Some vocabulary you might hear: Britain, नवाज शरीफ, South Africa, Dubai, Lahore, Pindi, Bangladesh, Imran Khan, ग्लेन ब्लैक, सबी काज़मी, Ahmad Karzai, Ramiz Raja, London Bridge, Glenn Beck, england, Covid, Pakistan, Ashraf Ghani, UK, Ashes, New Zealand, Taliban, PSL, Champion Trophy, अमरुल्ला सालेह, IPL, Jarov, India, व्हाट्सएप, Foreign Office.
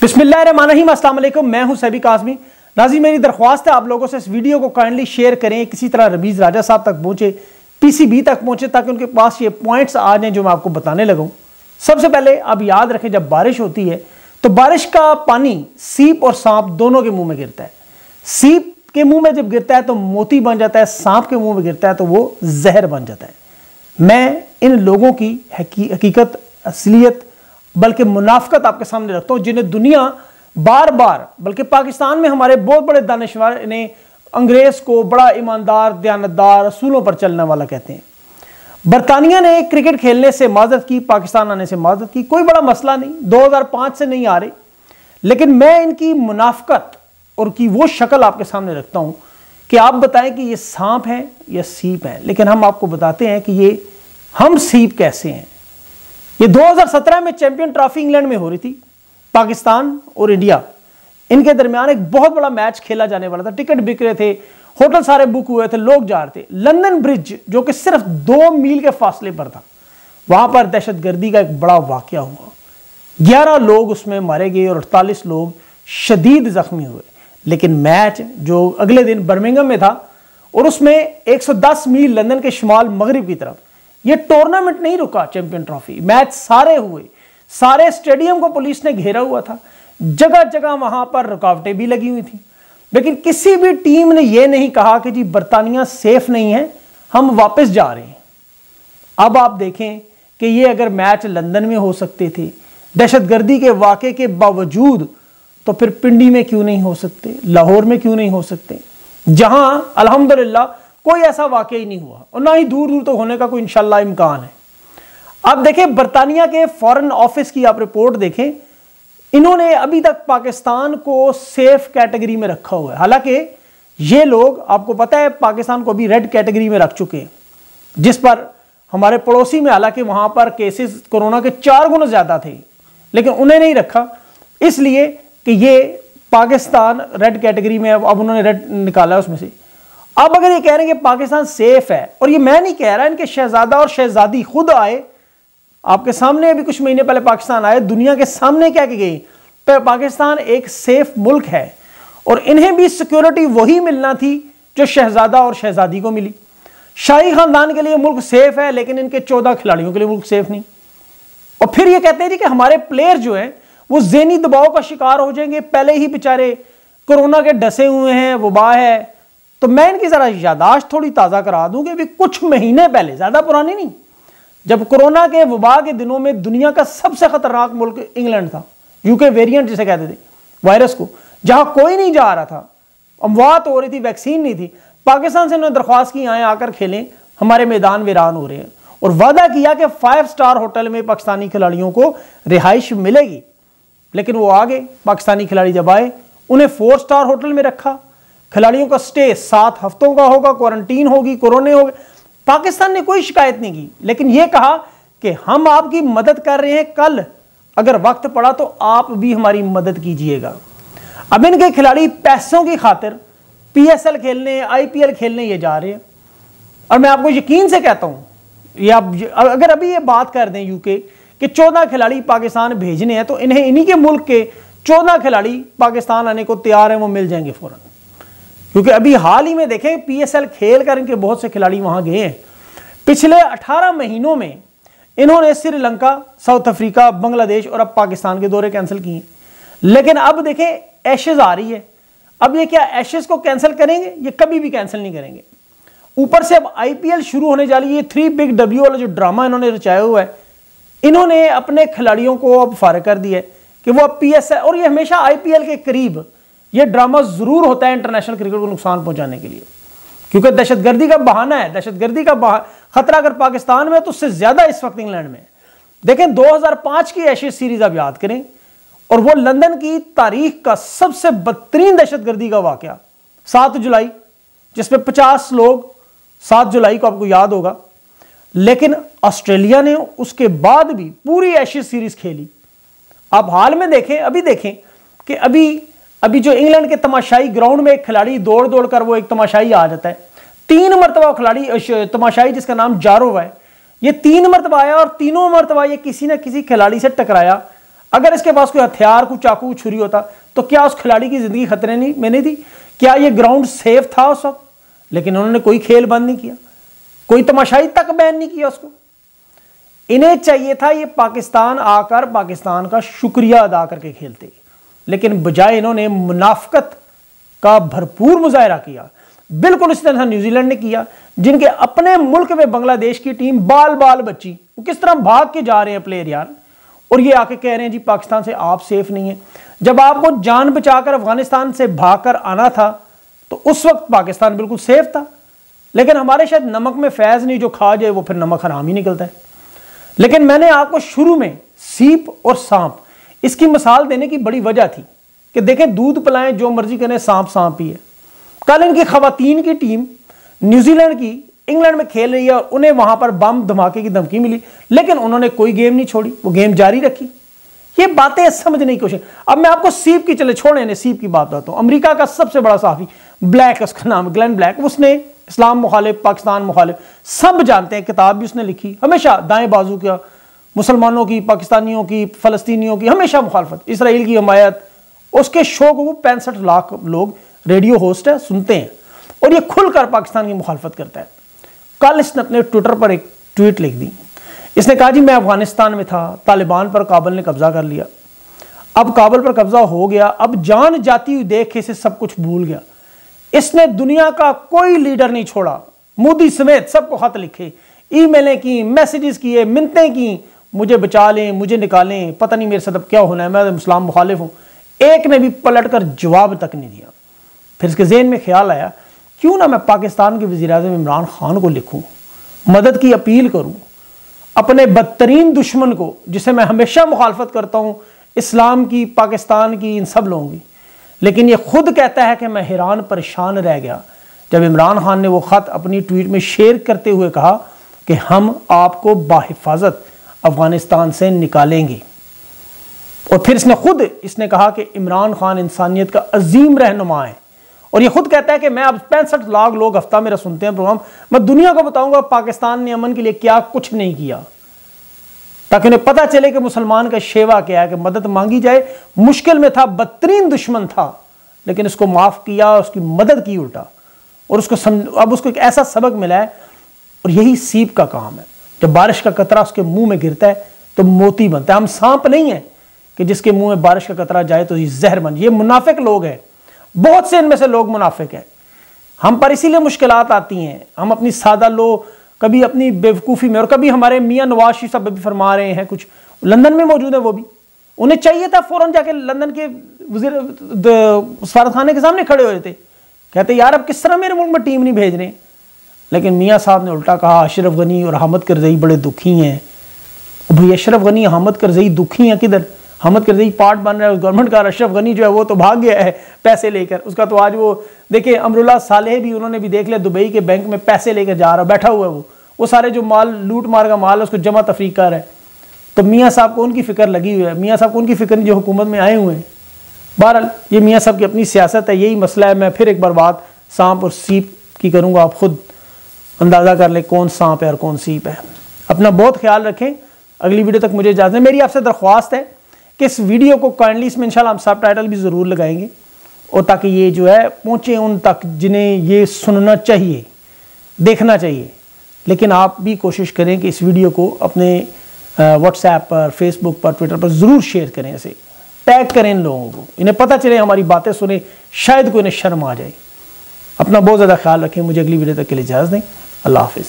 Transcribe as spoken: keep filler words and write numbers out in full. बिस्मिल्लाहिर्रहमानिर्रहीम, अस्सलाम वालेकुम। मैं हूं सबी काज़मी। नाज़रीन, मेरी दरख्वास्त है आप लोगों से इस वीडियो को काइंडली शेयर करें, किसी तरह रमीज़ राजा साहब तक पहुँचे, पीसीबी तक पहुँचे, ताकि उनके पास ये पॉइंट्स आ जाएँ जो मैं आपको बताने लगूँ। सबसे पहले आप याद रखें, जब बारिश होती है तो बारिश का पानी सीप और सांप दोनों के मुँह में गिरता है। सीप के मुँह में जब गिरता है तो मोती बन जाता है, सांप के मुँह में गिरता है तो वो जहर बन जाता है। मैं इन लोगों की हकीकत, असलियत, बल्कि मुनाफकत आपके सामने रखता हूँ, जिन्हें दुनिया बार बार, बल्कि पाकिस्तान में हमारे बहुत बड़े दानिश्वर ने अंग्रेज़ को बड़ा ईमानदार, दयानतदार, असूलों पर चलने वाला कहते हैं। बरतानिया ने क्रिकेट खेलने से माजरत की, पाकिस्तान आने से माजरत की, कोई बड़ा मसला नहीं, दो हज़ार पाँच से नहीं आ रही, लेकिन मैं इनकी मुनाफकत और की वो शक्ल आपके सामने रखता हूँ कि आप बताएं कि ये सांप हैं या सीप हैं। लेकिन हम आपको बताते हैं कि ये हम सीप कैसे हैं। ये दो हज़ार सत्रह में चैंपियन ट्रॉफी इंग्लैंड में हो रही थी। पाकिस्तान और इंडिया, इनके दरमियान एक बहुत बड़ा मैच खेला जाने वाला था। टिकट बिक रहे थे, होटल सारे बुक हुए थे, लोग जा रहे थे। लंदन ब्रिज, जो कि सिर्फ दो मील के फासले पर था, वहां पर दहशतगर्दी का एक बड़ा वाकया हुआ। ग्यारह लोग उसमें मारे गए और अड़तालीस लोग शदीद जख्मी हुए। लेकिन मैच जो अगले दिन बर्मिंघम में था, और उसमें एक सौ दस मील लंदन के शुमाल मगरिब की तरफ, ये टूर्नामेंट नहीं रुका। चैंपियन ट्रॉफी मैच सारे हुए, सारे स्टेडियम को पुलिस ने घेरा हुआ था, जगह जगह वहां पर रुकावटें भी लगी हुई थी। लेकिन किसी भी टीम ने यह नहीं कहा कि जी बरतानिया सेफ नहीं है, हम वापस जा रहे हैं। अब आप देखें कि ये अगर मैच लंदन में हो सकते थे दहशतगर्दी के वाक़े के बावजूद, तो फिर पिंडी में क्यों नहीं हो सकते, लाहौर में क्यों नहीं हो सकते, जहां अल्हम्दुलिल्लाह कोई ऐसा वाकया ही नहीं हुआ और ना ही दूर दूर तो होने का कोई इंशाल्लाह इम्कान है। आप देखें, बरतानिया के फॉरेन ऑफिस की आप रिपोर्ट देखें, इन्होंने अभी तक पाकिस्तान को सेफ कैटेगरी में रखा हुआ है। हालांकि ये लोग, आपको पता है, पाकिस्तान को अभी रेड कैटेगरी में रख चुके हैं, जिस पर हमारे पड़ोसी में, हालांकि वहां पर केसेस कोरोना के चार गुना ज्यादा थे, लेकिन उन्हें नहीं रखा इसलिए कि ये पाकिस्तान रेड कैटेगरी में, अब उन्होंने रेड निकाला उसमें से। अब अगर ये कह रहे हैं कि पाकिस्तान सेफ है, और ये मैं नहीं कह रहा, इनके शहजादा और शहजादी खुद आए आपके सामने, अभी कुछ महीने पहले पाकिस्तान आए, दुनिया के सामने क्या कह गई, पर पाकिस्तान एक सेफ मुल्क है, और इन्हें भी सिक्योरिटी वही मिलना थी जो शहजादा और शहजादी को मिली। शाही खानदान के लिए मुल्क सेफ है, लेकिन इनके चौदह खिलाड़ियों के लिए मुल्क सेफ नहीं। और फिर ये कहते हैं जी कि हमारे प्लेयर जो हैं वो ज़हनी दबाव का शिकार हो जाएंगे, पहले ही बेचारे कोरोना के डसे हुए हैं, वबा है। तो मैं इनकी ज़रा यादाश्त थोड़ी ताज़ा करा दूं कि अभी कुछ महीने पहले, ज़्यादा पुरानी नहीं, जब कोरोना के वबा के दिनों में दुनिया का सबसे ख़तरनाक मुल्क इंग्लैंड था, यूके वेरिएंट जिसे कहते थे वायरस को, जहां कोई नहीं जा रहा था, अमवात हो रही थी, वैक्सीन नहीं थी। पाकिस्तान से उन्होंने दरख्वास्त की, आएँ आकर खेलें, हमारे मैदान वीरान हो रहे हैं, और वादा किया कि फाइव स्टार होटल में पाकिस्तानी खिलाड़ियों को रिहाइश मिलेगी। लेकिन वो आ गए, पाकिस्तानी खिलाड़ी जब आए उन्हें फोर स्टार होटल में रखा, खिलाड़ियों का स्टे सात हफ्तों का होगा, क्वारंटीन होगी, कोरोने होगा। पाकिस्तान ने कोई शिकायत नहीं की, लेकिन यह कहा कि हम आपकी मदद कर रहे हैं, कल अगर वक्त पड़ा तो आप भी हमारी मदद कीजिएगा। अब इनके खिलाड़ी पैसों की खातिर पीएसएल खेलने, आईपीएल खेलने ये जा रहे हैं। और मैं आपको यकीन से कहता हूं, ये आप अगर अभी ये बात कर दें यूके कि चौदह खिलाड़ी पाकिस्तान भेजने हैं, तो इन्हें इन्हीं के मुल्क के चौदह खिलाड़ी पाकिस्तान आने को तैयार हैं, वो मिल जाएंगे फ़ौरन। क्योंकि अभी हाल ही में देखें, पीएसएल खेल कर इनके बहुत से खिलाड़ी वहां गए हैं। पिछले अठारह महीनों में इन्होंने श्रीलंका, साउथ अफ्रीका, बांग्लादेश और अब पाकिस्तान के दौरे कैंसिल किए। लेकिन अब देखें, एशेज आ रही है। अब ये क्या एशेज को कैंसिल करेंगे? ये कभी भी कैंसिल नहीं करेंगे। ऊपर से अब आईपीएल शुरू होने जा रही है। ये थ्री बिग डब्ल्यू वाला जो ड्रामा इन्होंने रचाया हुआ है, इन्होंने अपने खिलाड़ियों को अब फारिग कर दिया है कि वो अब पीएसएल, और ये हमेशा आईपीएल के करीब ये ड्रामा जरूर होता है इंटरनेशनल क्रिकेट को नुकसान पहुंचाने के लिए, क्योंकि दहशतगर्दी का बहाना है। दहशतगर्दी का खतरा अगर पाकिस्तान में है तो उससे ज्यादा इस वक्त इंग्लैंड में। देखें, दो हज़ार पाँच की एशेज सीरीज आप याद करें, और वो लंदन की तारीख का सबसे बदतरीन दहशतगर्दी का वाकया, सात जुलाई, जिसमें पचास लोग, सात जुलाई को आपको याद होगा। लेकिन ऑस्ट्रेलिया ने उसके बाद भी पूरी एशेज सीरीज खेली। आप हाल में देखें, अभी देखें कि अभी अभी जो इंग्लैंड के तमाशाई ग्राउंड में एक खिलाड़ी दौड़ दौड़ कर, वो एक तमाशाई आ जाता है, तीन मरतबा खिलाड़ी तमाशाई जिसका नाम जारोव है, ये तीन मरतबा आया और तीनों मरतबा ये किसी ना किसी खिलाड़ी से टकराया। अगर इसके पास कोई हथियार, कोई चाकू, छुरी होता तो क्या उस खिलाड़ी की जिंदगी खतरे नहीं में नहीं थी? क्या ये ग्राउंड सेफ था उस वक्त? लेकिन उन्होंने कोई खेल बंद नहीं किया, कोई तमाशाई तक बैन नहीं किया उसको। इन्हें चाहिए था ये पाकिस्तान आकर पाकिस्तान का शुक्रिया अदा करके खेलते, लेकिन बजाय इन्होंने मुनाफकत का भरपूर मुजाहरा किया। बिल्कुल इस तरह न्यूजीलैंड ने किया, जिनके अपने मुल्क में बांग्लादेश की टीम बाल बाल बच्ची, वो किस तरह भाग के जा रहे हैं प्लेयर यार, और ये आके कह रहे हैं जी पाकिस्तान से आप सेफ नहीं है। जब आपको जान बचाकर अफगानिस्तान से भागकर आना था तो उस वक्त पाकिस्तान बिल्कुल सेफ था, लेकिन हमारे शायद नमक में फैज़ नहीं, जो खा जाए वो फिर नमक हराम ही निकलता है। लेकिन मैंने आपको शुरू में सीप और सांप इसकी मिसाल देने की बड़ी वजह थी कि देखें दूध पिलाएं जो मर्जी करें, सांप सांप ही है। कल इनकी खवातीन की टीम न्यूजीलैंड की इंग्लैंड में खेल रही है और उन्हें वहां पर बम धमाके की धमकी मिली, लेकिन उन्होंने कोई गेम नहीं छोड़ी, वो गेम जारी रखी। ये बातें समझने की कोशिश। अब मैं आपको सीप की, चले छोड़े ने सीप की बात बताता हूँ। अमरीका का सबसे बड़ा साफी ब्लैक, उसका नाम ग्लेन ब्लैक, उसने इस्लाम मुखालिफ, पाकिस्तान मुखालिफ सब जानते हैं, किताब भी उसने लिखी, हमेशा दाएं बाजू का, मुसलमानों की, पाकिस्तानियों की, फ़लस्तीनियों की हमेशा मुखालफत, इसराइल की हमायत। उसके शो को पैंसठ लाख लोग, रेडियो होस्ट है, सुनते हैं, और ये खुलकर पाकिस्तान की मुखालफत करता है। कल इसने अपने ट्विटर पर एक ट्वीट लिख दी, इसने कहा जी मैं अफगानिस्तान में था, तालिबान पर काबुल ने कब्जा कर लिया, अब काबुल पर कब्जा हो गया, अब जान जाती हुई देख के इसे सब कुछ भूल गया। इसने दुनिया का कोई लीडर नहीं छोड़ा, मोदी समेत सबको खत लिखे, ईमेलें की, मैसेजेस किए, मिन्नतें की, मुझे बचा लें, मुझे निकालें, पता नहीं मेरे साथ अब क्या होना है, मैं इस्लाम मुखालिफ हूँ। एक ने भी पलटकर जवाब तक नहीं दिया। फिर इसके जहन में ख्याल आया क्यों ना मैं पाकिस्तान के वज़ीर-ए-आज़म इमरान खान को लिखूँ, मदद की अपील करूँ, अपने बदतरीन दुश्मन को जिसे मैं हमेशा मुखालफत करता हूँ, इस्लाम की, पाकिस्तान की, इन सब लोगों की। लेकिन ये खुद कहता है कि मैं हैरान परेशान रह गया जब इमरान खान ने वो ख़त अपनी ट्वीट में शेयर करते हुए कहा कि हम आपको बाहिफाजत अफ़गानिस्तान से निकालेंगे। और फिर इसने खुद इसने कहा कि इमरान खान इंसानियत का अजीम रहनुमा है, और ये खुद कहता है कि मैं अब पैंसठ लाख लोग हफ्ता मेरा सुनते हैं प्रोग्राम, मैं दुनिया को बताऊंगा पाकिस्तान ने अमन के लिए क्या कुछ नहीं किया, ताकि उन्हें पता चले कि मुसलमान का शेवा क्या है, कि मदद मांगी जाए, मुश्किल में था, बदतरीन दुश्मन था, लेकिन उसको माफ़ किया, उसकी मदद की उल्टा, और उसको समझ, अब उसको एक ऐसा सबक मिला है। और यही सीप का काम है, जब बारिश का कतरा उसके मुंह में गिरता है तो मोती बनता है। हम सांप नहीं है कि जिसके मुंह में बारिश का कतरा जाए तो ये जहर बन। ये मुनाफिक लोग हैं, बहुत से इनमें से लोग मुनाफिक हैं। हम पर इसीलिए मुश्किलात आती हैं, हम अपनी सादा लो, कभी अपनी बेवकूफ़ी में, और कभी हमारे मियाँ नवाज शरीफ साहब भी फरमा रहे हैं, कुछ लंदन में मौजूद है, वो भी उन्हें चाहिए था फ़ौरन जाके लंदन के वज़ीर सफारतखाने के सामने खड़े हो जाते, कहते यार अब किस तरह मेरे मुल्क में टीम नहीं भेज रहे। लेकिन मियाँ साहब ने उल्टा कहा अशरफ गनी और अहमद करजई बड़े दुखी हैं। भाई अशरफ गनी अहमद करजई दुखी हैं किधर? अहमद करजई पार्ट बन रहा है उस गवर्नमेंट का, अशरफ गनी जो है वो तो भाग गया है पैसे लेकर, उसका तो आज वो देखिए अमरुल्ला सालेह भी, उन्होंने भी देख लिया दुबई के बैंक में पैसे लेकर जा रहा, बैठा हुआ है वो वो सारे जो माल लूट मार का माल है उसको जमा तफरीक कर रहा है। तो मियाँ साहब को उनकी फ़िक्र लगी हुई है, मियाँ साहब को उनकी फ़िक्र नहीं जो हुकूमत में आए हुए हैं। बहरहाल ये मियाँ साहब की अपनी सियासत है, यही मसला है। मैं फिर एक बार बात सांप और सीप की करूँगा, आप खुद अंदाज़ा कर लें कौन सांप है और कौन सीप है। अपना बहुत ख्याल रखें, अगली वीडियो तक मुझे इजाज़त है। मेरी आपसे दरख्वास्त है कि इस वीडियो को काइंडली, इसमें इंशाल्लाह हम सब टाइटल भी ज़रूर लगाएंगे, और ताकि ये जो है पहुँचे उन तक जिन्हें ये सुनना चाहिए, देखना चाहिए। लेकिन आप भी कोशिश करें कि इस वीडियो को अपने व्हाट्सएप पर, फेसबुक पर, ट्विटर पर ज़रूर शेयर करें, इसे टैग करें इन लोगों को, इन्हें पता चले हमारी बातें सुने, शायद कोई इन्हें शर्म आ जाए। अपना बहुत ज़्यादा ख्याल रखें, मुझे अगली वीडियो तक के लिए इजाज़त दें। अल्लाह हाफिज़।